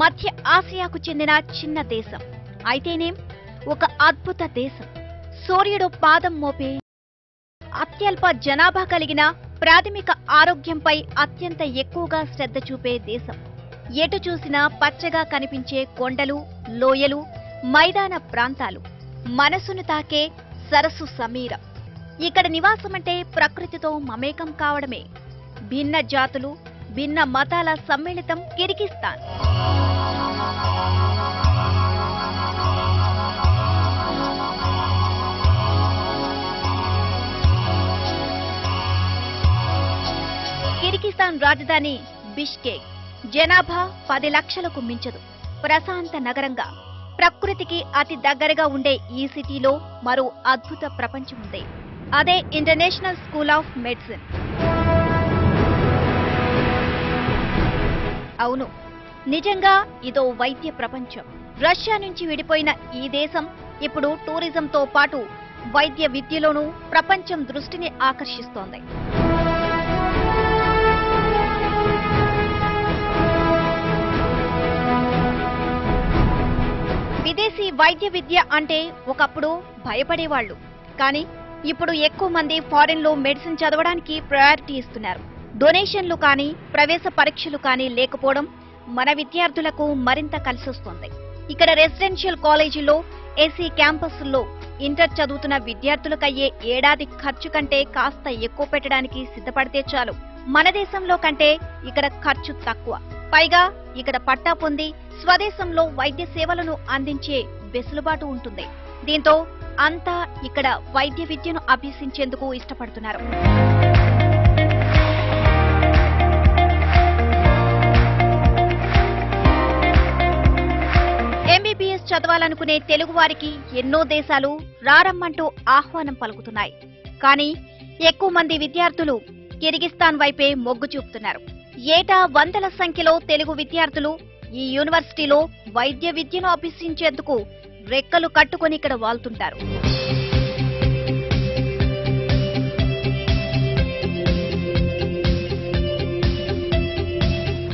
మధ్య ఆసియాకు చెందిన చిన్న దేశం అయితేనే ఒక అద్భుత దేశం. సూర్యుడు పాదం మోపే అత్యల్ప జనాభా కలిగిన ప్రాథమిక ఆరోగ్యంపై అత్యంత ఎక్కువగా శ్రద్ధ చూపే దేశం. ఎటు చూసినా పచ్చగా కనిపించే కొండలు, లోయలు, మైదాన ప్రాంతాలు, మనసును తాకే సరస్సు సమీర. ఇక్కడ నివాసమంటే ప్రకృతితో మమేకం కావడమే. భిన్న జాతులు, భిన్న మతాల సమ్మిళితం కిర్గిస్థాన్. కిర్గిస్థాన్ రాజధాని బిష్కేక్ జనాభా 10 లక్షలకు మించదు. ప్రశాంత నగరంగా ప్రకృతికి అతి దగ్గరగా ఉండే ఈ సిటీలో మరో అద్భుత ప్రపంచం ఉంది. అదే ఇంటర్నేషనల్ స్కూల్ ఆఫ్ మెడిసిన్. అవును, నిజంగా ఇదో వైద్య ప్రపంచం. రష్యా నుంచి విడిపోయిన ఈ దేశం ఇప్పుడు టూరిజంతో పాటు వైద్య విద్యలోనూ ప్రపంచం దృష్టిని ఆకర్షిస్తోంది. విదేశీ వైద్య విద్య అంటే ఒకప్పుడు భయపడేవాళ్లు, కానీ ఇప్పుడు ఎక్కువ మంది ఫారెన్లో మెడిసిన్ చదవడానికి ప్రయారిటీ ఇస్తున్నారు. డొనేషన్లు కానీ ప్రవేశ పరీక్షలు కానీ లేకపోవడం మన విద్యార్థులకు మరింత కలిసొస్తుంది. ఇక్కడ రెసిడెన్షియల్ కాలేజీలో, ఏసీ క్యాంపస్లో ఇంటర్ చదువుతున్న విద్యార్థులకయ్యే ఏడాది ఖర్చు కంటే కాస్త ఎక్కువ పెట్టడానికి సిద్ధపడితే చాలు. మన దేశంలో కంటే ఇక్కడ ఖర్చు తక్కువ. పైగా ఇక్కడ పట్టా పొంది స్వదేశంలో వైద్య సేవలను అందించే వెసులుబాటు ఉంటుంది. దీంతో అంతా ఇక్కడ వైద్య విద్యను అభ్యసించేందుకు ఇష్టపడుతున్నారు. MBBS చదవాలనుకునే తెలుగు వారికి ఎన్నో దేశాలు రారమ్మంటూ ఆహ్వానం పలుకుతున్నాయి. కానీ ఎక్కువ మంది విద్యార్థులు కిర్గిస్థాన్ వైపే మొగ్గు చూపుతున్నారు. ఏటా 100ల సంఖ్యలో తెలుగు విద్యార్థులు ఈ యూనివర్సిటీలో వైద్య విద్యను అభ్యసించేందుకు రెక్కలు కట్టుకొని ఇక్కడ వాళ్తుంటారు.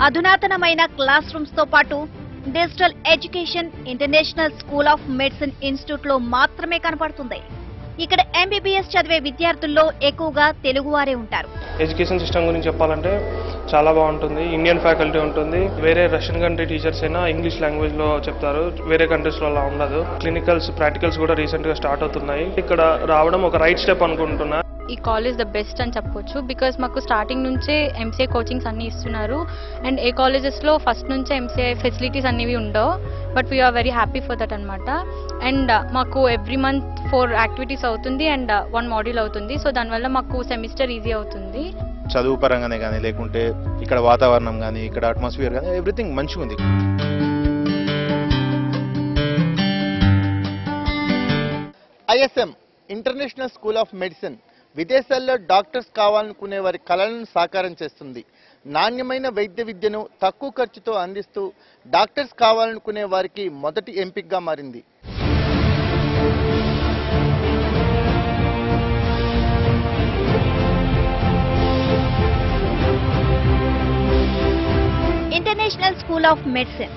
అధునాతనమైన క్లాస్ రూమ్స్ తో పాటు digital education international school of medicine institute లో మాత్రమే కనపడుతుంది. ఇక్కడ MBBS చదివే విద్యార్థుల్లో ఎక్కువగా తెలుగువారే ఉంటారు. ఎడ్యుకేషన్ సిస్టమ్ గురించి చెప్పాలంటే చాలా బాగుంటుంది. ఇండియన్ ఫ్యాకల్టీ ఉంటుంది. వేరే రష్యన్ కంట్రీ టీచర్స్ అయినా ఇంగ్లీష్ లాంగ్వేజ్ లో చెప్తారు. వేరే కంట్రీస్ లో అలా ఉండదు. క్లినికల్స్, ప్రాక్టికల్స్ కూడా రీసెంట్ గా స్టార్ట్ అవుతున్నాయి. ఇక్కడ రావడం ఒక రైట్ స్టెప్ అనుకుంటున్నా. ఈ కాలేజ్ ద బెస్ట్ అని చెప్పుకోవచ్చు. బికాస్ మాకు స్టార్టింగ్ నుంచే MCI కోచింగ్స్ అన్ని ఇస్తున్నారు. అండ్ ఏ కాలేజెస్లో ఫస్ట్ నుంచే MCI ఫెసిలిటీస్ అనేవి ఉండవు. But we're very happy for that అనమాట. అండ్ మాకు ఎవ్రీ మంత్ 4 యాక్టివిటీస్ అవుతుంది అండ్ 1 మాడ్యూల్ అవుతుంది. సో దానివల్ల మాకు సెమిస్టర్ ఈజీ అవుతుంది. చదువు పరంగానే కానీ, లేకుంటే ఇక్కడ వాతావరణం కానీ, ఇక్కడ అట్మాస్ఫియర్ కానీ, ఎవ్రీథింగ్ మంచిగా ఉంది. ISM international school of medicine విదేశాల్లో డాక్టర్స్ కావాలనుకునే వారి కళలను సాకారం చేస్తుంది. నాణ్యమైన వైద్య విద్యను తక్కువ ఖర్చుతో అందిస్తూ డాక్టర్స్ కావాలనుకునే వారికి మొదటి ఎంపికగా మారింది. ఇంటర్నేషనల్ స్కూల్ ఆఫ్ మెడిసిన్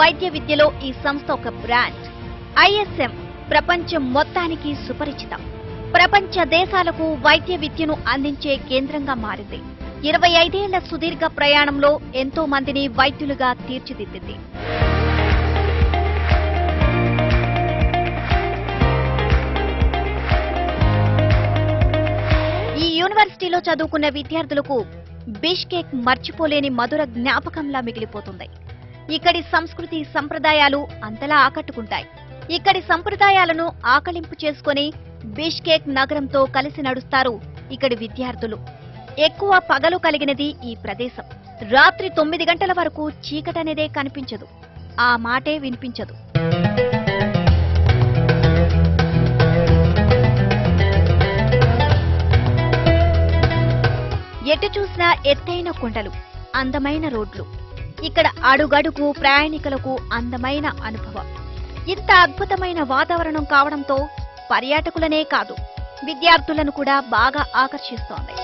వైద్య విద్యలో ఈ సంస్థ ఒక బ్రాండ్. ISM ప్రపంచం మొత్తానికి సుపరిచితం. ప్రపంచ దేశాలకు వైద్య విద్యను అందించే కేంద్రంగా మారింది. 25 ఏళ్ల సుదీర్ఘ ప్రయాణంలో ఎంతో మందిని వైద్యులుగా తీర్చిదిద్దింది. ఈ యూనివర్సిటీలో చదువుకున్న విద్యార్థులకు బిష్కేక్ మర్చిపోలేని మధుర జ్ఞాపకంలా మిగిలిపోతుంది. ఇక్కడి సంస్కృతి, సంప్రదాయాలు అంతలా ఆకట్టుకుంటాయి. ఇక్కడి సంప్రదాయాలను ఆకలింపు చేసుకుని బిష్కేక్ నగరంతో కలిసి నడుస్తారు ఇక్కడి విద్యార్థులు. ఎక్కువ పగలు కలిగినది ఈ ప్రదేశం. రాత్రి 9 గంటల వరకు చీకటనేదే కనిపించదు. ఆ మాటే వినిపించదు. ఎటు చూసినా ఎత్తైన కొండలు, అందమైన రోడ్లు. ఇక్కడ అడుగడుగు ప్రయాణికులకు అందమైన అనుభవం. ఇంత అద్భుతమైన వాతావరణం కావడంతో పర్యాటకులనే కాదు విద్యార్థులను కూడా బాగా ఆకర్షిస్తోంది.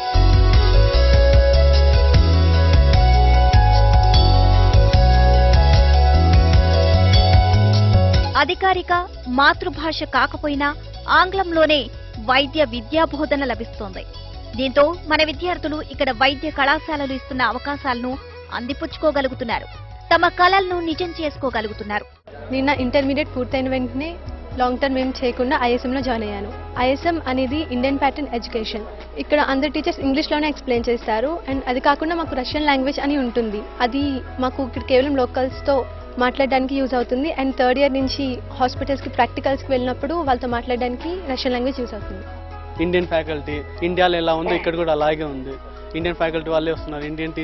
అధికారిక మాతృభాష కాకపోయినా ఆంగ్లంలోనే వైద్య విద్యా బోధన లభిస్తుంది. దీంతో మన విద్యార్థులు ఇక్కడ వైద్య కళాశాలలు ఇస్తున్న అవకాశాలను అందిపుచ్చుకోగలుగుతున్నారు, తమ కళలను నిజం చేసుకోగలుగుతున్నారు. నిన్న ఇంటర్మీడియట్ పూర్తయిన వెంటనే లాంగ్ టర్మ్ ఏం చేయకుండా ఐఎస్ఎంలో జాయిన్ అయ్యాను. ఐఎస్ఎం అనేది ఇండియన్ ప్యాటర్న్ ఎడ్యుకేషన్. ఇక్కడ అందరు టీచర్స్ ఇంగ్లీష్లోనే ఎక్స్ప్లెయిన్ చేస్తారు. అండ్ అది కాకుండా మాకు రష్యన్ లాంగ్వేజ్ అని ఉంటుంది, అది మాకు ఇక్కడ కేవలం లోకల్స్తో మాట్లాడడానికి యూజ్ అవుతుంది. అండ్ థర్డ్ ఇయర్ నుంచి హాస్పిటల్స్కి ప్రాక్టికల్స్కి వెళ్ళినప్పుడు వాళ్ళతో మాట్లాడడానికి రష్యన్ లాంగ్వేజ్ యూజ్ అవుతుంది. ఇండియన్ ఫ్యాకల్టీ ఇండియాలో ఎలా ఉందో ఇక్కడ కూడా అలాగే ఉంది. ఇండియన్ ఫ్యాకల్టీ వాళ్ళే వస్తున్నారు, ఇండియన్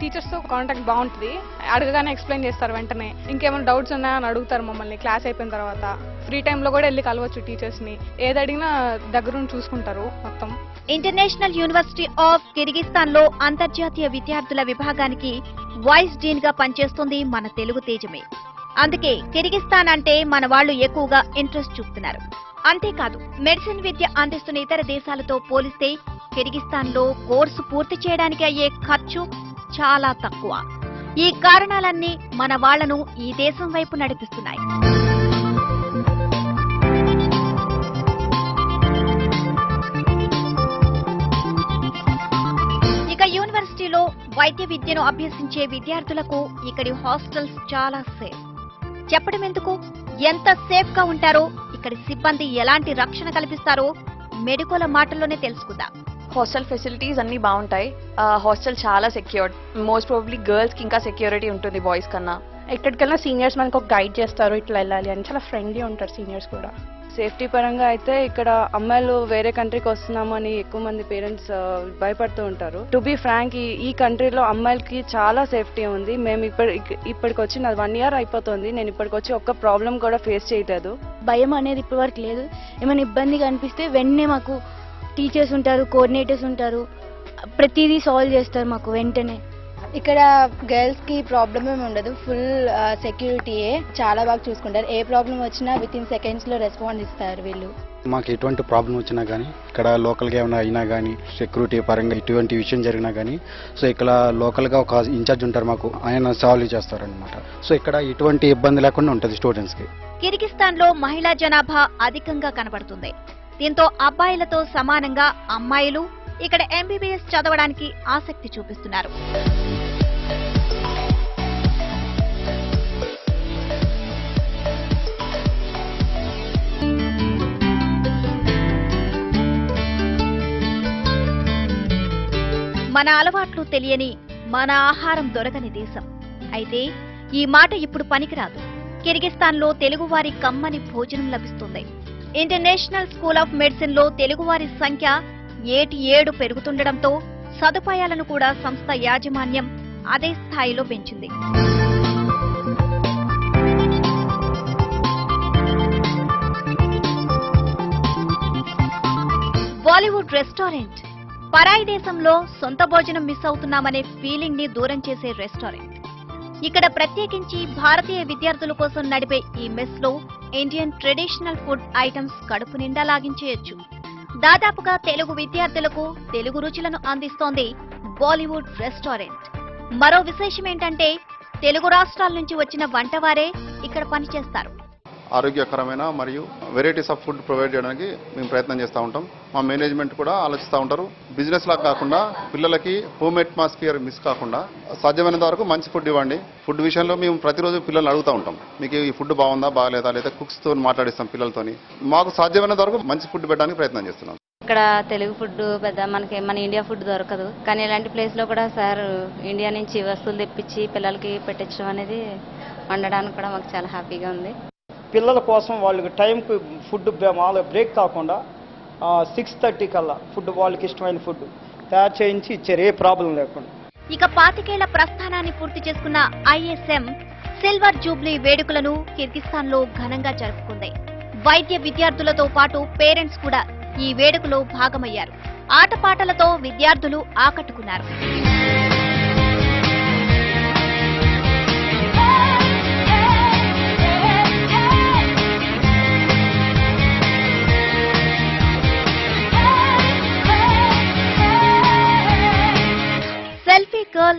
టీచర్స్తో కాంటాక్ట్ బాగుంటుంది. అడగగానే ఎక్స్ప్లెయిన్ చేస్తారు, వెంటనే ఇంకేమైనా డౌట్స్ ఉన్నాయా అని అడుగుతారు మమ్మల్ని. క్లాస్ అయిపోయిన తర్వాత ఫ్రీ టైంలో కూడా వెళ్ళి కలవచ్చు టీచర్స్ని, ఏది అడిగినా దగ్గరుండి చూసుకుంటారు మొత్తం. ఇంటర్నేషనల్ యూనివర్సిటీ ఆఫ్ కిర్గిస్తాన్లో అంతర్జాతీయ విద్యార్థుల విభాగానికి వైస్ డీన్గా పనిచేస్తుంది మన తెలుగు తేజమే. అందుకే కిర్గిస్తాన్ అంటే మన వాళ్ళు ఎక్కువగా ఇంట్రెస్ట్ చూపుతున్నారు. అంతేకాదు మెడిసిన్ విద్య అందిస్తున్న ఇతర దేశాలతో పోలిస్తే కిర్గిస్తాన్లో కోర్సు పూర్తి చేయడానికి అయ్యే ఖర్చు చాలా తక్కువ. ఈ కారణాలన్నీ మన వాళ్లను ఈ దేశం వైపు నడిపిస్తున్నాయి. ఇక యూనివర్సిటీలో వైద్య విద్యను అభ్యసించే విద్యార్థులకు ఇక్కడి హాస్టల్స్ చాలా సేఫ్. చెప్పడం ఎందుకు, ఎంత సేఫ్ గా ఉంటారో, ఇక్కడి సిబ్బంది ఎలాంటి రక్షణ కల్పిస్తారో మెడికోల మాటల్లోనే తెలుసుకుందాం. హాస్టల్ ఫెసిలిటీస్ అన్ని బాగుంటాయి. హాస్టల్ చాలా సెక్యూర్డ్. మోస్ట్ ప్రాబబ్లీ గర్ల్స్ కి ఇంకా సెక్యూరిటీ ఉంటుంది బాయ్స్ కన్నా. ఎక్కడికైనా సీనియర్స్ మనకు ఒక గైడ్ చేస్తారు, ఇట్లా వెళ్ళాలి అని. చాలా ఫ్రెండ్లీ ఉంటారు సీనియర్స్ కూడా. సేఫ్టీ పరంగా అయితే ఇక్కడ అమ్మాయిలు వేరే కంట్రీకి వస్తున్నామని ఎక్కువ మంది పేరెంట్స్ భయపడుతూ ఉంటారు. టు బీ ఫ్రాంక్, ఈ కంట్రీలో అమ్మాయిలకి చాలా సేఫ్టీ ఉంది. మేము ఇప్పటికొచ్చి నాది 1 year అయిపోతుంది. నేను ఇప్పటికొచ్చి ఒక్క ప్రాబ్లం కూడా ఫేస్ చేయలేదు. భయం అనేది ఇప్పటివరకు లేదు. ఏమైనా ఇబ్బందిగా అనిపిస్తే వెంటనే మాకు టీచర్స్ ఉంటారు, కోఆర్డినేటర్స్ ఉంటారు, ప్రతిదీ సాల్వ్ చేస్తారు మాకు వెంటనే. ఇక్కడ గర్ల్స్ కి ప్రాబ్లం ఏమి ఉండదు, ఫుల్ సెక్యూరిటీయే. చాలా బాగా చూసుకుంటారు. ఏ ప్రాబ్లం వచ్చినా వితిన్ సెకండ్స్ లో రెస్పాండ్ ఇస్తారు వీళ్ళు. మాకు ఎటువంటి ప్రాబ్లం వచ్చినా కానీ, ఇక్కడ లోకల్గా ఏమైనా అయినా కానీ, సెక్యూరిటీ పరంగా ఎటువంటి విషయం జరిగినా కానీ, సో ఇక్కడ లోకల్గా ఒక ఇన్ఛార్జ్ ఉంటారు మాకు, ఆయన సాల్వ్ చేస్తారనమాట. సో ఇక్కడ ఎటువంటి ఇబ్బంది లేకుండా ఉంటుంది స్టూడెంట్స్ కి. కిర్గిస్తాన్ లో మహిళా జనాభా అధికంగా కనబడుతుంది. దీంతో అబ్బాయిలతో సమానంగా అమ్మాయిలు ఇక్కడ ఎంబీబీఎస్ చదవడానికి ఆసక్తి చూపిస్తున్నారు. మన అలవాట్లు తెలియని, మన ఆహారం దొరకని దేశం. అయితే ఈ మాట ఇప్పుడు పనికిరాదు. కిర్గిస్తాన్లో తెలుగువారి కమ్మని భోజనం లభిస్తుంది. ఇంటర్నేషనల్ స్కూల్ ఆఫ్ మెడిసిన్ లో తెలుగువారి సంఖ్య 7 పెరుగుతుండటంతో సదుపాయాలను కూడా సంస్థ యాజమాన్యం అదే స్థాయిలో పెంచింది. బాలీవుడ్ రెస్టారెంట్, పరాయి దేశంలో సొంత భోజనం మిస్ అవుతున్నామనే ఫీలింగ్ ని దూరం చేసే రెస్టారెంట్. ఇక్కడ ప్రత్యేకించి భారతీయ విద్యార్థుల కోసం నడిపే ఈ మెస్ లో ఇండియన్ ట్రెడిషనల్ ఫుడ్ ఐటమ్స్ కడుపు నిండా లాగించేయచ్చు. దాదాపుగా తెలుగు విద్యార్థులకు తెలుగు రుచులను అందిస్తోంది బాలీవుడ్ రెస్టారెంట్. మరో విశేషం ఏంటంటే తెలుగు రాష్ట్రాల నుంచి వచ్చిన వంటవారే ఇక్కడ పనిచేస్తారు. ఆరోగ్యకరమైన మరియు వెరైటీస్ ఆఫ్ ఫుడ్ ప్రొవైడ్ చేయడానికి మేము ప్రయత్నం చేస్తూ ఉంటాం. మా మేనేజ్మెంట్ కూడా ఆలోచిస్తూ ఉంటారు, బిజినెస్ లాగా కాకుండా పిల్లలకి హోమ్ అట్మాస్ఫియర్ మిస్ కాకుండా సాధ్యమైనంత వరకు మంచి ఫుడ్ ఇవ్వండి. ఫుడ్ విషయంలో మేము ప్రతిరోజు పిల్లల్ని అడుగుతూ ఉంటాం, మీకు ఈ ఫుడ్ బాగుందా బాగలేదా, లేదా కుక్స్తో మాట్లాడిస్తాం పిల్లలతోని. మాకు సాధ్యమైనంత వరకు మంచి ఫుడ్ పెట్టడానికి ప్రయత్నం చేస్తున్నాం. ఇక్కడ తెలుగు ఫుడ్ పెద్ద మనకి మన ఇండియా ఫుడ్ దొరకదు, కానీ ఇలాంటి ప్లేస్లో కూడా సార్ ఇండియా నుంచి వస్తువులు తెప్పించి పిల్లలకి పెట్టించడం అనేది వండడానికి కూడా మాకు చాలా హ్యాపీగా ఉంది. పిల్లల కోసం వాళ్ళకి టైంకి ఫుడ్ బ్రేక్ కాకుండా 6:30 కల్లా ఫుడ్, వాళ్ళకి ఇష్టమైన ఫుడ్ తయారు చేయించి ఇచ్చారు, ఏ ప్రాబ్లం లేకుండా. ఇక 25 ఏళ్ల ప్రస్థానాన్ని పూర్తి చేసుకున్న ఐఎస్ఎం సిల్వర్ జూబ్లీ వేడుకలను కిర్గిస్తాన్ లో ఘనంగా జరుపుకుంది. వైద్య విద్యార్థులతో పాటు పేరెంట్స్ కూడా ఈ వేడుకలో భాగమయ్యారు. ఆటపాటలతో విద్యార్థులు ఆకట్టుకున్నారు. సెల్ఫీ గర్ల్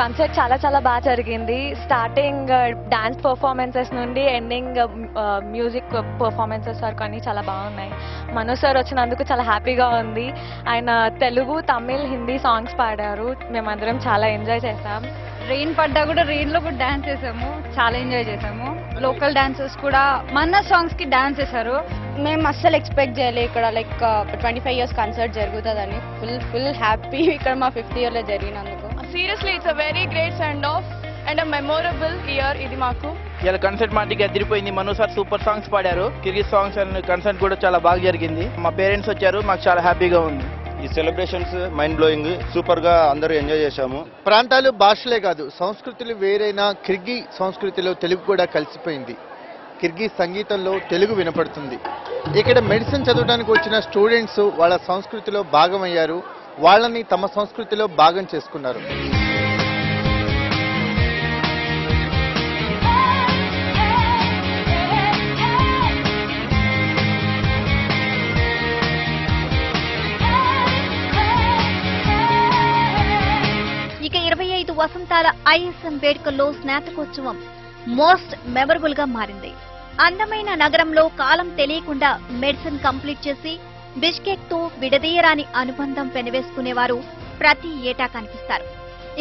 కన్సర్ట్ చాలా చాలా బాగా జరిగింది. స్టార్టింగ్ డాన్స్ పర్ఫార్మెన్సెస్ నుండి ఎండింగ్ మ్యూజిక్ పర్ఫార్మెన్సెస్ వరకు అన్నీ చాలా బాగున్నాయి. మనోజ్ సార్ వచ్చినందుకు చాలా హ్యాపీగా ఉంది. ఆయన తెలుగు, తమిళ్, హిందీ సాంగ్స్ పాడారు. మేమందరం చాలా ఎంజాయ్ చేసాం. రెయిన్ పడ్డా కూడా రెయిన్లో కూడా డాన్స్ చేసాము, చాలా ఎంజాయ్ చేసాము. లోకల్ డాన్సర్స్ కూడా మన సాంగ్స్కి డాన్స్ చేశారు. మేము అస్సలు ఎక్స్పెక్ట్ చేయలేదు ఇక్కడ లైక్ 25 years కన్సర్ట్ జరుగుతుందని. ఫుల్ హ్యాపీ ఇక్కడ మా 5th yearలో జరిగినందుకు. Seriously, it's a very great send-off and a memorable year ఇది మాకు. ఇలా కన్సర్ట్ మాటికి అదిరిపోయింది. మనోజ్ సార్ సూపర్ సాంగ్స్ పాడారు. కిర్గిజ్ సాంగ్స్ అండ్ కన్సర్ట్ కూడా చాలా బాగా జరిగింది. మా పేరెంట్స్ వచ్చారు, మాకు చాలా హ్యాపీగా ఉంది. ఈ సెలబ్రేషన్స్ మైండ్ బ్లోయింగ్, సూపర్ గా అందరూ ఎంజాయ్ చేశాము. ప్రాంతాలు భాషలే కాదు సంస్కృతులు వేరైనా కిర్గి సంస్కృతిలో తెలుగు కూడా కలిసిపోయింది. కిర్గి సంగీతంలో తెలుగు వినపడుతుంది. ఇక్కడ మెడిసిన్ చదవడానికి వచ్చిన స్టూడెంట్స్ వాళ్ళ సంస్కృతిలో భాగమయ్యారు. వాళ్ళని తమ సంస్కృతిలో భాగం చేసుకున్నారు. ఇక 25 వసంతాల ISM వేడుకల్లో స్నాతకోత్సవం మోస్ట్ మెమరబుల్ గా మారింది. అందమైన నగరంలో కాలం తెలియకుండా మెడిసిన్ కంప్లీట్ చేసి బిష్కెక్ తో విడదీయరాని అనుబంధం పెనవేసుకునేవారు ప్రతి ఏటా కనిపిస్తారు.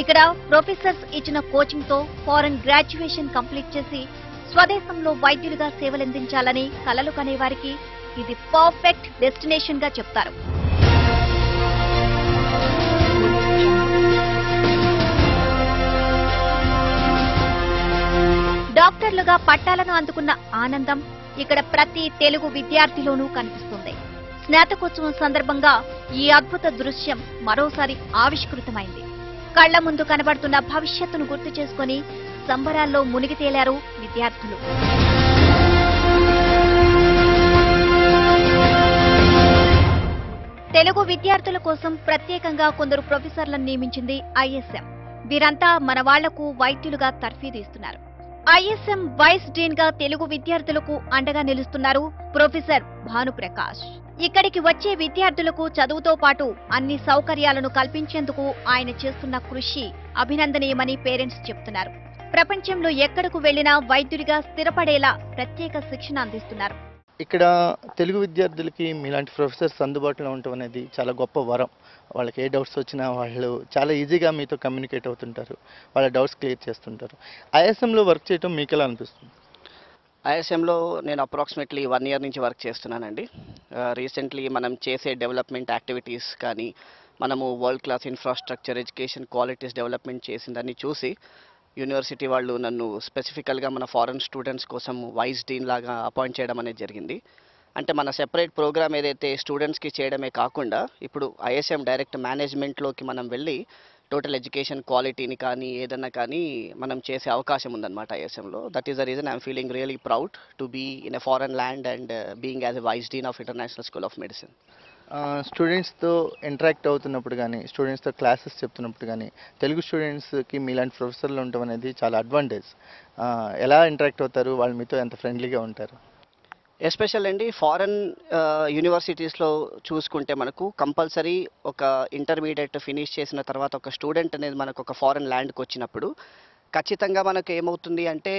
ఇక్కడ ప్రొఫెసర్స్ ఇచ్చిన కోచింగ్ తో ఫారెన్ గ్రాడ్యుయేషన్ కంప్లీట్ చేసి స్వదేశంలో వైద్యులుగా సేవలందించాలని కలలు కనేవారికి ఇది పర్ఫెక్ట్ డెస్టినేషన్ గా చెప్తారు. డాక్టర్లుగా పట్టాలను అందుకున్న ఆనందం ఇక్కడ ప్రతి తెలుగు విద్యార్థిలోనూ కనిపిస్తుంది. స్నాతకోత్సవం సందర్భంగా ఈ అద్భుత దృశ్యం మరోసారి ఆవిష్కృతమైంది. కళ్ల ముందు కనబడుతున్న భవిష్యత్తును గుర్తు చేసుకుని సంబరాల్లో మునిగి తేలారు విద్యార్థులు. తెలుగు విద్యార్థుల కోసం ప్రత్యేకంగా కొందరు ప్రొఫెసర్లను నియమించింది ISM. వీరంతా మన వాళ్లకు వైద్యులుగా తర్ఫీదు ఇస్తున్నారు. ISM వైస్ డీన్ గా తెలుగు విద్యార్థులకు అండగా నిలుస్తున్నారు ప్రొఫెసర్ భాను ప్రకాష్. ఇక్కడికి వచ్చే విద్యార్థులకు చదువుతో పాటు అన్ని సౌకర్యాలను కల్పించేందుకు ఆయన చేస్తున్న కృషి అభినందనీయమని పేరెంట్స్ చెప్తున్నారు. ప్రపంచంలో ఎక్కడకు వెళ్లినా వైద్యుడిగా స్థిరపడేలా ప్రత్యేక శిక్షణ అందిస్తున్నారు. ఇక్కడ తెలుగు విద్యార్థులకి మీలాంటి ప్రొఫెసర్స్ అందుబాటులో ఉండటం అనేది చాలా గొప్ప వరం. వాళ్ళకి ఏ డౌట్స్ వచ్చినా వాళ్ళు చాలా ఈజీగా మీతో కమ్యూనికేట్ అవుతుంటారు, వాళ్ళ డౌట్స్ క్లియర్ చేస్తుంటారు. ISMలో వర్క్ చేయడం మీకు ఎలా అనిపిస్తుంది? ISMలో నేను అప్రాక్సిమేట్లీ 1 year నుంచి వర్క్ చేస్తున్నానండి. రీసెంట్లీ మనం చేసే డెవలప్మెంట్ యాక్టివిటీస్ కానీ మనము world class infrastructure, education qualities development చేసిందని చూసి యూనివర్సిటీ వాళ్ళు నన్ను స్పెసిఫికల్గా మన ఫారెన్ స్టూడెంట్స్ కోసం వైస్ డీన్ లాగా అపాయింట్ చేయడం అనేది జరిగింది. అంటే మన సెపరేట్ ప్రోగ్రామ్ ఏదైతే స్టూడెంట్స్కి చేయడమే కాకుండా ఇప్పుడు ISM డైరెక్ట్ మేనేజ్మెంట్లోకి మనం వెళ్ళి టోటల్ ఎడ్యుకేషన్ క్వాలిటీని కానీ ఏదన్నా కానీ మనం చేసే అవకాశం ఉందన్నమాట ISMలో. That is the reason I'm feeling really proud to be in a foreign land and being as a vice dean of international school of medicine. స్టూడెంట్స్తో ఇంటరాక్ట్ అవుతున్నప్పుడు కానీ స్టూడెంట్స్తో క్లాసెస్ చెప్తున్నప్పుడు కానీ తెలుగు స్టూడెంట్స్కి మీలాంటి ప్రొఫెసర్లు ఉండటం అనేది చాలా అడ్వాంటేజ్. ఎలా ఇంటరాక్ట్ అవుతారు, వాళ్ళు మీతో ఎంత ఫ్రెండ్లీగా ఉంటారు? ఎస్పెషల్ అండి ఫారెన్ యూనివర్సిటీస్లో చూసుకుంటే మనకు కంపల్సరీ ఒక ఇంటర్మీడియట్ ఫినిష్ చేసిన తర్వాత ఒక స్టూడెంట్ అనేది మనకు ఒక ఫారెన్ ల్యాండ్కి వచ్చినప్పుడు ఖచ్చితంగా మనకు ఏమవుతుంది అంటే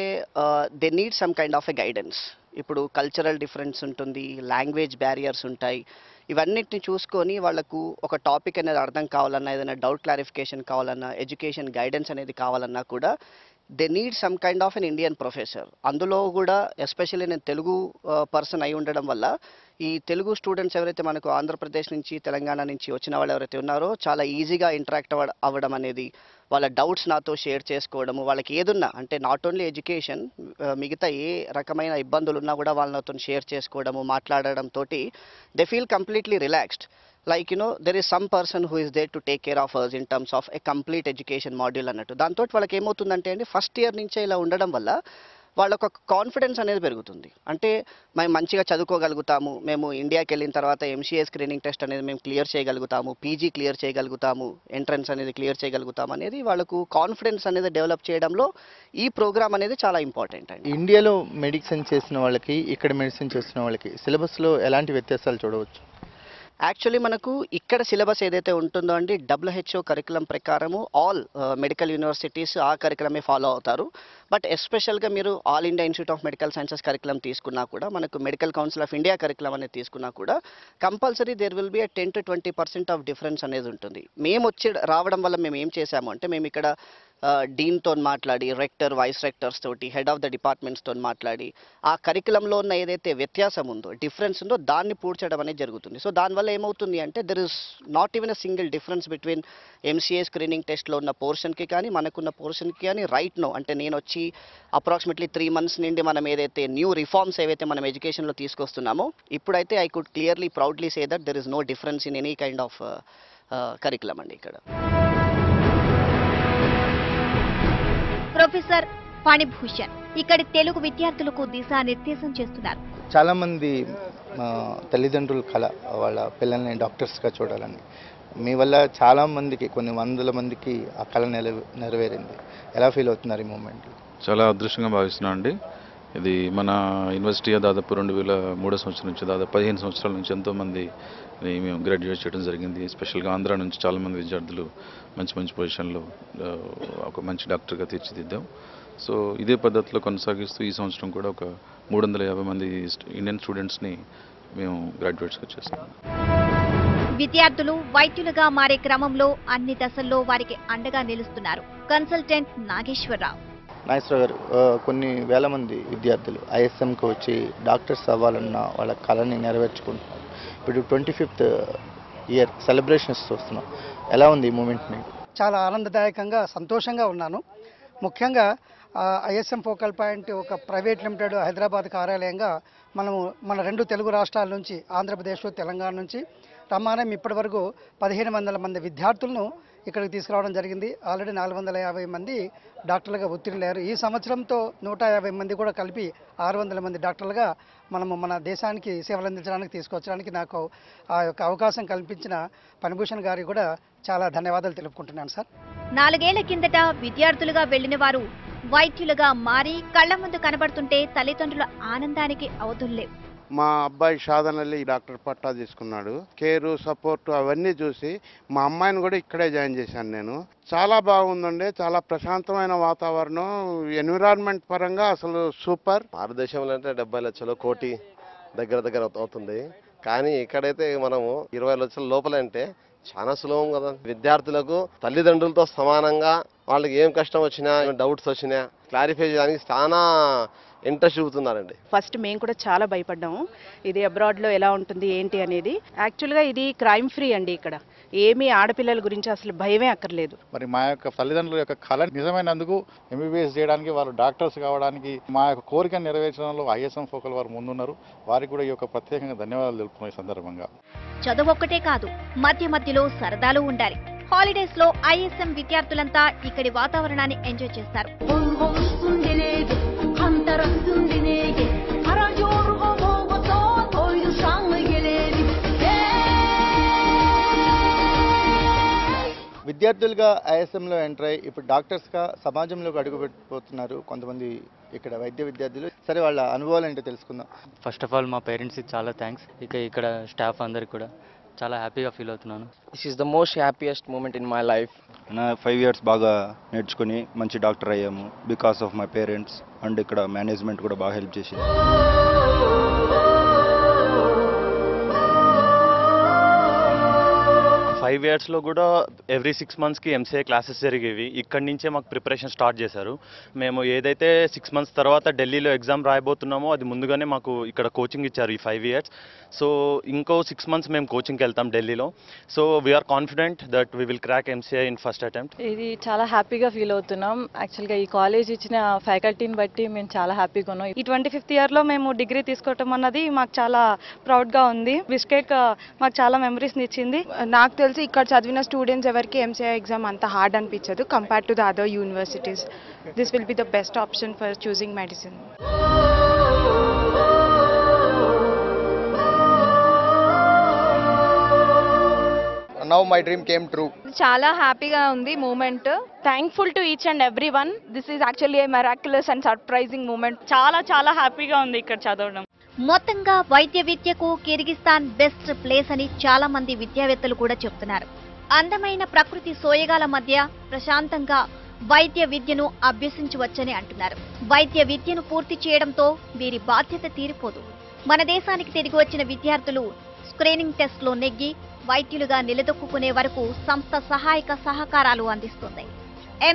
they need some kind of a guidance. ఇప్పుడు కల్చరల్ డిఫరెన్స్ ఉంటుంది, లాంగ్వేజ్ బ్యారియర్స్ ఉంటాయి. ఇవన్నిటిని చూసుకొని వాళ్ళకు ఒక టాపిక్ అనేది అర్థం కావాలన్నా, ఏదైనా డౌట్ క్లారిఫికేషన్ కావాలన్నా, ఎడ్యుకేషన్ గైడెన్స్ అనేది కావాలన్నా కూడా they need some kind of an Indian professor. అందులో కూడా ఎస్పెషల్లీ నేను తెలుగు పర్సన్ అయి ఉండడం వల్ల ఈ తెలుగు స్టూడెంట్స్ ఎవరైతే మనకు ఆంధ్రప్రదేశ్ నుంచి, తెలంగాణ నుంచి వచ్చిన వాళ్ళు ఎవరైతే ఉన్నారో చాలా ఈజీగా ఇంటరాక్ట్ అవ్వడం అనేది, వాళ్ళ డౌట్స్ నాతో షేర్ చేసుకోవడము, వాళ్ళకి ఏదున్నా అంటే నాట్ ఓన్లీ ఎడ్యుకేషన్ మిగతా ఏ రకమైన ఇబ్బందులు ఉన్నా కూడా వాళ్ళతో షేర్ చేసుకోవడము, మాట్లాడడంతో they feel completely relaxed. Like you know there is some person who is there to take care of us in terms of a complete education module అన్నట్టు. దాంతో వాళ్ళకి ఏమవుతుందంటే అండి ఫస్ట్ ఇయర్ నుంచే ఇలా ఉండడం వల్ల వాళ్ళొక కాన్ఫిడెన్స్ అనేది పెరుగుతుంది. అంటే మేము మంచిగా చదువుకోగలుగుతాము, మేము ఇండియాకి వెళ్ళిన తర్వాత ఎంసీఐ స్క్రీనింగ్ టెస్ట్ అనేది మేము క్లియర్ చేయగలుగుతాము, పీజీ క్లియర్ చేయగలుగుతాము, ఎంట్రన్స్ అనేది క్లియర్ చేయగలుగుతాము అనేది వాళ్ళకు కాన్ఫిడెన్స్ అనేది డెవలప్ చేయడంలో ఈ ప్రోగ్రామ్ అనేది చాలా ఇంపార్టెంట్ అండి. ఇండియాలో మెడిసిన్ చేసిన వాళ్ళకి, ఇక్కడ మెడిసిన్ చేసిన వాళ్ళకి సిలబస్లో ఎలాంటి వ్యత్యాసాలు చూడవచ్చు? యాక్చువల్లీ మనకు ఇక్కడ సిలబస్ ఏదైతే ఉంటుందో అండి, WHO కరికులం ప్రకారము ఆల్ మెడికల్ యూనివర్సిటీస్ ఆ కరికులమే ఫాలో అవుతారు. బట్ ఎస్పెషల్గా మీరు all India institute of medical sciences curriculum తీసుకున్నా కూడా, మనకు medical council of India curriculum అనేది తీసుకున్నా కూడా compulsory there will be 10 to 20% of difference అనేది ఉంటుంది. మేము వచ్చి రావడం వల్ల మేము ఏం చేసాము అంటే, మేము ఇక్కడ డీన్తో మాట్లాడి, రెక్టర్, వైస్ రెక్టర్స్ తోటి, హెడ్ ఆఫ్ ద డిపార్ట్మెంట్స్తో మాట్లాడి ఆ కరికులంలో ఉన్న ఏదైతే వ్యత్యాసం ఉందో, డిఫరెన్స్ ఉందో దాన్ని పూడ్చడం అనేది జరుగుతుంది. సో దానివల్ల ఏమవుతుంది అంటే, there is not even a single difference between MCA screening టెస్ట్లో ఉన్న పోర్షన్కి కానీ మనకున్న పోర్షన్కి కానీ. రైట్ నో అంటే నేను వచ్చి అప్రాక్సిమేట్లీ 3 months నుండి మనం ఏదైతే న్యూ రిఫార్మ్స్ ఏవైతే మనం ఎడ్యుకేషన్లో తీసుకొస్తున్నామో, ఇప్పుడైతే I could clearly proudly say that there is no difference in any kind of curriculum అండి ఇక్కడ. ప్రొఫెసర్ ఫణిభూషణ్ ఇక్కడి తెలుగు విద్యార్థులకు దిశానిర్దేశం చేస్తున్నారు. చాలా మంది తల్లిదండ్రుల కళ వాళ్ళ పిల్లల్ని డాక్టర్స్గా చూడాలని, మీ వల్ల చాలా మందికి, కొన్ని 100 మందికి ఆ కళ నెరవేరింది. ఎలా ఫీల్ అవుతున్నారు ఈ మూమెంట్? చాలా అదృష్టంగా భావిస్తున్నాను అండి. ఇది మన యూనివర్సిటీ దాదాపు 2003 సంవత్సరం నుంచి, దాదాపు 15 సంవత్సరాల నుంచి ఎంతోమంది మేము గ్రాడ్యుయేట్ చేయడం జరిగింది. స్పెషల్గా ఆంధ్ర నుంచి చాలామంది విద్యార్థులు మంచి మంచి పొజిషన్లో ఒక మంచి డాక్టర్గా తీర్చిదిద్దాం. సో ఇదే పద్ధతిలో కొనసాగిస్తూ ఈ సంవత్సరం కూడా ఒక 350 మంది ఇండియన్ స్టూడెంట్స్ని మేము గ్రాడ్యుయేట్స్గా చేస్తాం. విద్యార్థులు వైద్యులుగా మారే క్రమంలో అన్ని దశల్లో వారికి అండగా నిలుస్తున్నారు కన్సల్టెంట్ నాగేశ్వరరావు. నాగేశ్వర గారు, కొన్ని వేల మంది విద్యార్థులు ISMకి వచ్చి డాక్టర్స్ అవ్వాలన్న వాళ్ళ కళని నెరవేర్చుకుంటున్నారు. ఇప్పుడు 25th year సెలబ్రేషన్స్ చూస్తున్నాం. ఎలా ఉంది ఈ మూమెంట్ మీకు? చాలా ఆనందదాయకంగా, సంతోషంగా ఉన్నాను. ముఖ్యంగా ISM ఫోకల్ పాయింట్ ఒక ప్రైవేట్ లిమిటెడ్ హైదరాబాద్ కార్యాలయంగా మనము మన 2 తెలుగు రాష్ట్రాల నుంచి, ఆంధ్రప్రదేశ్, తెలంగాణ నుంచి రమ్మానే ఇప్పటి వరకు 1500 మంది విద్యార్థులను ఇక్కడికి తీసుకురావడం జరిగింది. ఆల్రెడీ 450 మంది డాక్టర్లుగా ఉత్తీర్ణులయ్యారు. ఈ సంవత్సరంతో 150 మంది కూడా కలిపి 600 మంది డాక్టర్లుగా మనము మన దేశానికి సేవలు అందించడానికి తీసుకొచ్చడానికి నాకు ఆ యొక్క అవకాశం కల్పించిన ఫణిభూషణ్ గారికి కూడా చాలా ధన్యవాదాలు తెలుపుకుంటున్నాను సార్. 4 ఏళ్ల కిందట విద్యార్థులుగా వెళ్లిన వారు వైద్యులుగా మారి కళ్ళ ముందు కనబడుతుంటే తల్లిదండ్రుల ఆనందానికి అవధుల్లేవు. మా అబ్బాయి షాదన్ అలీ డాక్టర్ పట్టా తీసుకున్నాడు. కేరు, సపోర్ట్ అవన్నీ చూసి మా అమ్మాయిని కూడా ఇక్కడే జాయిన్ చేశాను నేను. చాలా బాగుందండి, చాలా ప్రశాంతమైన వాతావరణం, ఎన్విరాన్మెంట్ పరంగా అసలు సూపర్. భారతదేశంలో అంటే 70 లక్షలు కోటి దగ్గర దగ్గర అవుతుంది, కానీ ఇక్కడైతే మనము 20 లక్షల లోపలంటే చాలా సులభం కదా. విద్యార్థులకు తల్లిదండ్రులతో సమానంగా వాళ్ళకి ఏం కష్టం వచ్చినా, డౌట్స్ వచ్చినా క్లారిఫై చేయడానికి చాలా ఇంట్రెస్ట్ చూపుతున్నారండి. ఫస్ట్ మేము కూడా చాలా భయపడ్డాము, ఇది అబ్రాడ్లో ఎలా ఉంటుంది ఏంటి అనేది. యాక్చువల్గా ఇది క్రైమ్ ఫ్రీ అండి, ఇక్కడ ఏమీ ఆడపిల్లల గురించి అసలు భయమే అక్కర్లేదు. మరి మా యొక్క తల్లిదండ్రుల యొక్క కళ నిజమైనందుకు MBBS చేయడానికి, వాళ్ళు డాక్టర్స్ కావడానికి మా యొక్క కోరికను నెరవేర్చడంలో ISM ఫోకల్ వారు ముందున్నారు. వారికి కూడా ఈ యొక్క ప్రత్యేకంగా ధన్యవాదాలు తెలుపుతున్నాయి సందర్భంగా. చదువు ఒక్కటే కాదు, మధ్య మధ్యలో సరదాలు ఉండాలి. హాలిడేస్ లో ISM విద్యార్థులంతా ఇక్కడి వాతావరణాన్ని ఎంజాయ్ చేస్తారు. విద్యార్థులుగా ISMలో ఎంటర్ అయ్యి ఇప్పుడు డాక్టర్స్గా సమాజంలోకి అడుగుపెట్టిపోతున్నారు కొంతమంది ఇక్కడ వైద్య విద్యార్థులు. సరే, వాళ్ళ అనుభవాలు ఏంటో తెలుసుకుందాం. ఫస్ట్ ఆఫ్ ఆల్ మా పేరెంట్స్కి చాలా థ్యాంక్స్. ఇక ఇక్కడ స్టాఫ్ అందరికి కూడా చాలా హ్యాపీగా ఫీల్ అవుతున్నాను. This is the most happiest moment in my life. 5 years బాగా నేర్చుకుని మంచి డాక్టర్ అయ్యాము because of my parents, and ఇక్కడ మేనేజ్మెంట్ కూడా బాగా హెల్ప్ చేసింది. ఫైవ్ ఇయర్స్లో కూడా ఎవ్రీ 6 monthsకి MCA క్లాసెస్ జరిగేవి. ఇక్కడి నుంచే మాకు ప్రిపరేషన్ స్టార్ట్ చేశారు. మేము ఏదైతే 6 months తర్వాత ఢిల్లీలో ఎగ్జామ్ రాయబోతున్నామో అది ముందుగానే మాకు ఇక్కడ కోచింగ్ ఇచ్చారు ఈ 5 years. సో ఇంకో 6 months మేము కోచింగ్కి వెళ్తాం ఢిల్లీలో. So we're confident that we will crack MCA in first attempt. ఇది చాలా హ్యాపీగా ఫీల్ అవుతున్నాం. యాక్చువల్గా ఈ కాలేజ్ ఇచ్చిన ఫ్యాకల్టీని బట్టి మేము చాలా హ్యాపీగా ఉన్నాం. ఈ 25th yearలో మేము డిగ్రీ తీసుకోవటం అన్నది మాకు చాలా ప్రౌడ్గా ఉంది. బిష్కేక్ మాకు చాలా మెమరీస్ని ఇచ్చింది. నాకు తెలిసి ikkada chadivina students evariki MCI exam anta hard anpichadu compared to the other universities. This will be the best option for choosing medicine. Now my dream came true. Chala happy ga undi moment. Thankful to each and everyone. This is actually a miraculous and surprising moment. Chala happy ga undi ikkada chadavadam. మొత్తంగా వైద్య విద్యకు Kyrgyzstan best place అని చాలా మంది విద్యావేత్తలు కూడా చెప్తున్నారు. అందమైన ప్రకృతి సోయగాల మధ్య ప్రశాంతంగా వైద్య విద్యను అభ్యసించవచ్చని అంటున్నారు. వైద్య విద్యను పూర్తి చేయడంతో వీరి బాధ్యత తీరిపోదు. మన దేశానికి తిరిగి వచ్చిన విద్యార్థులు స్క్రీనింగ్ టెస్ట్లో నెగ్గి వైద్యులుగా నిలదొక్కునే వరకు సంస్థ సహాయక సహకారాలు అందిస్తుంది.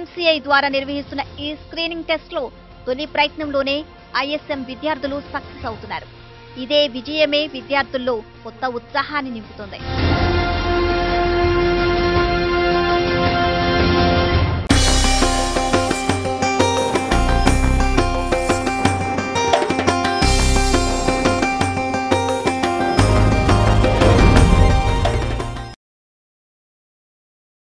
MCI ద్వారా నిర్వహిస్తున్న ఈ స్క్రీనింగ్ టెస్ట్లో తొలి ప్రయత్నంలోనే ISM విద్యార్థులు సక్సెస్ అవుతున్నారు. ఇదే విజయమే విద్యార్థుల్లో కొత్త ఉత్సాహాన్ని నింపుతుంది.